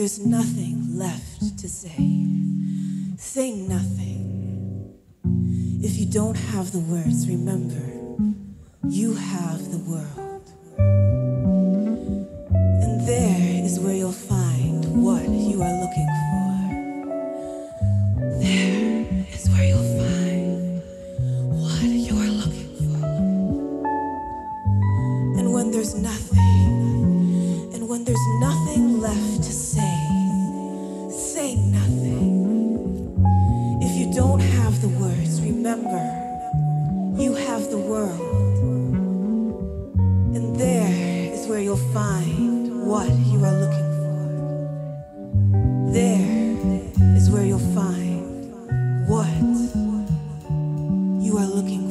There's nothing left to say. Say nothing. If you don't have the words, remember, you have the world. And there is where you'll find what you are looking for. There is where you'll find what you are looking for. And when there's nothing, and when there's nothing left to say, remember, you have the world, and there is where you'll find what you are looking for. There is where you'll find what you are looking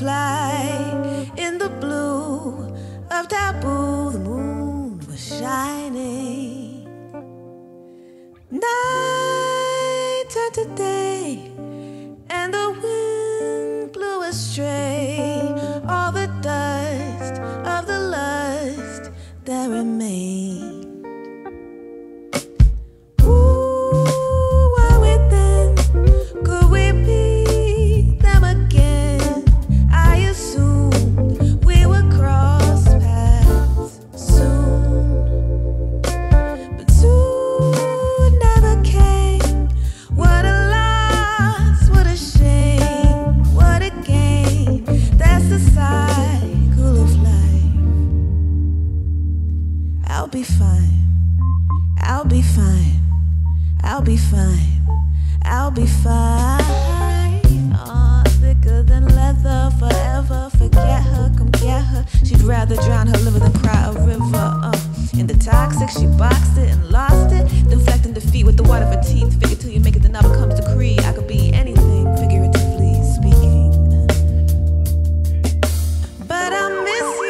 fly in the blue of taboo. The moon was shining. Night turned to day, and the wind blew astray all the dust of the lust that remained. I'll be fine, I'll be fine. Oh, thicker than leather, forever. Forget her, come get her. She'd rather drown her liver than cry a river. In the toxic, she boxed it and lost it, deflecting defeat with the water of her teeth. Figure till you make it, the now becomes the creed. I could be anything, figuratively speaking. But I miss you.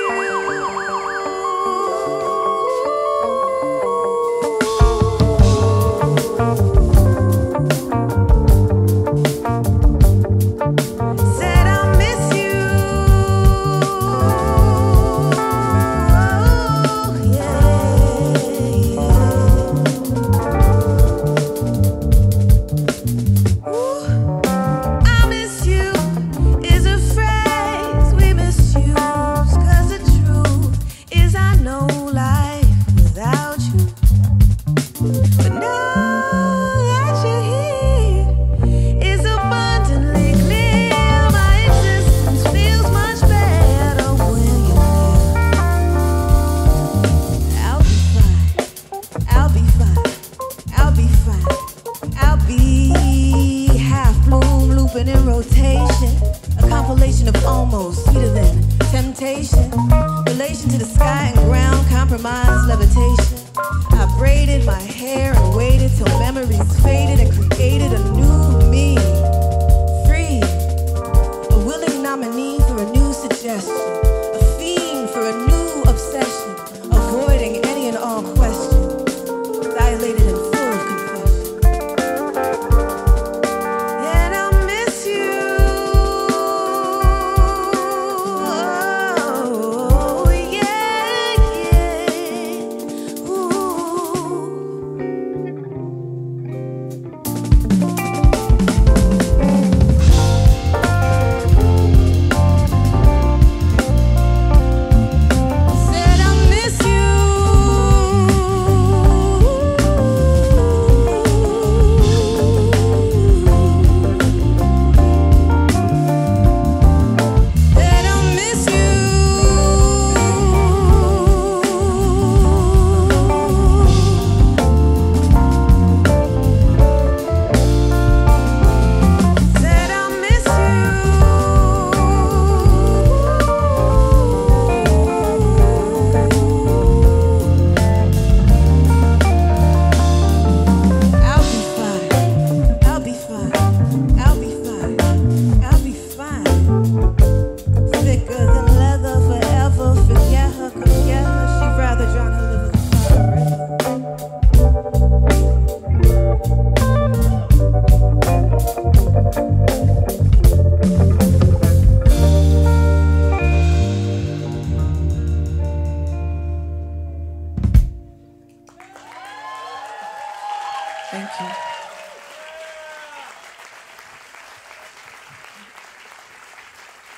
In rotation, a compilation of almost sweeter than temptation, relation to the sky and ground, compromise, levitation. I braided my hair and waited till memories faded and created a new me, free, a willing nominee for a new suggestion, a fiend for a new obsession, avoiding any and all question, dilated and full of confession.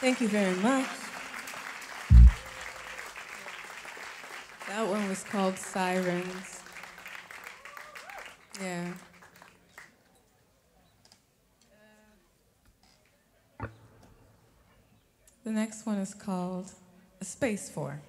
Thank you very much. That one was called Sirens. Yeah. The next one is called A Space For.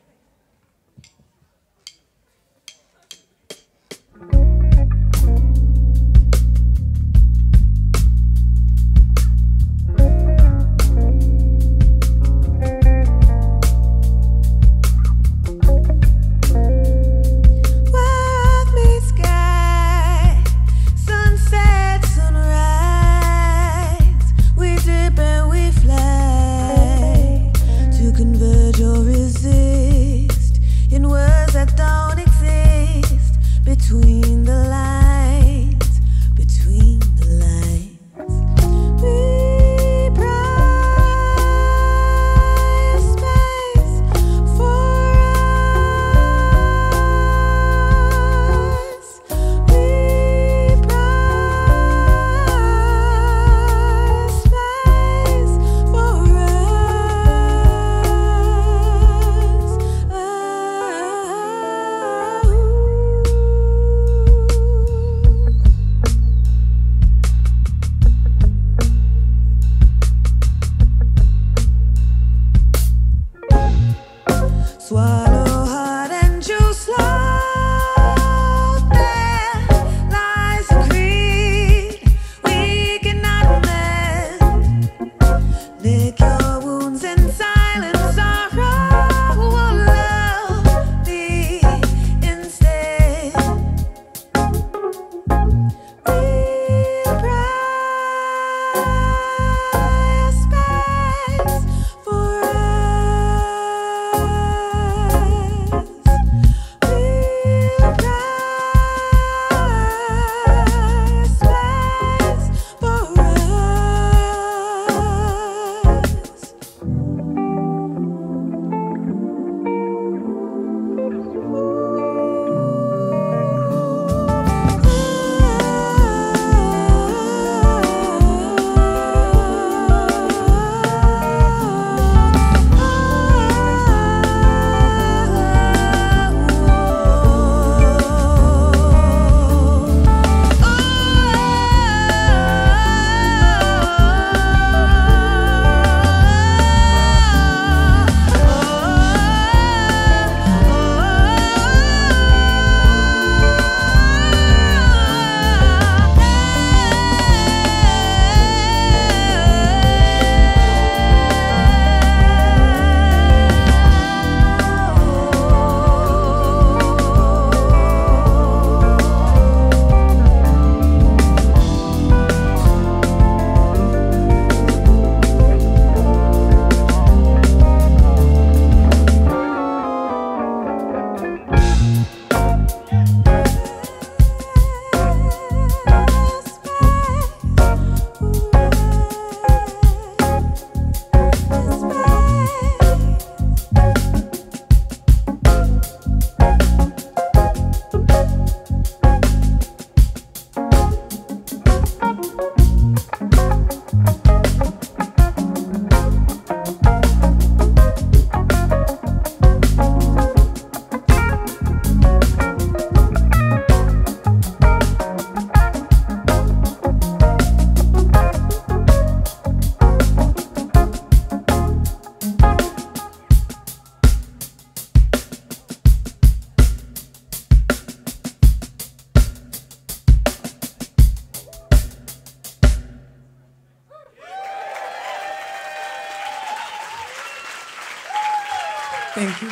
Thank you.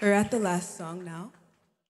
We're at the last song now.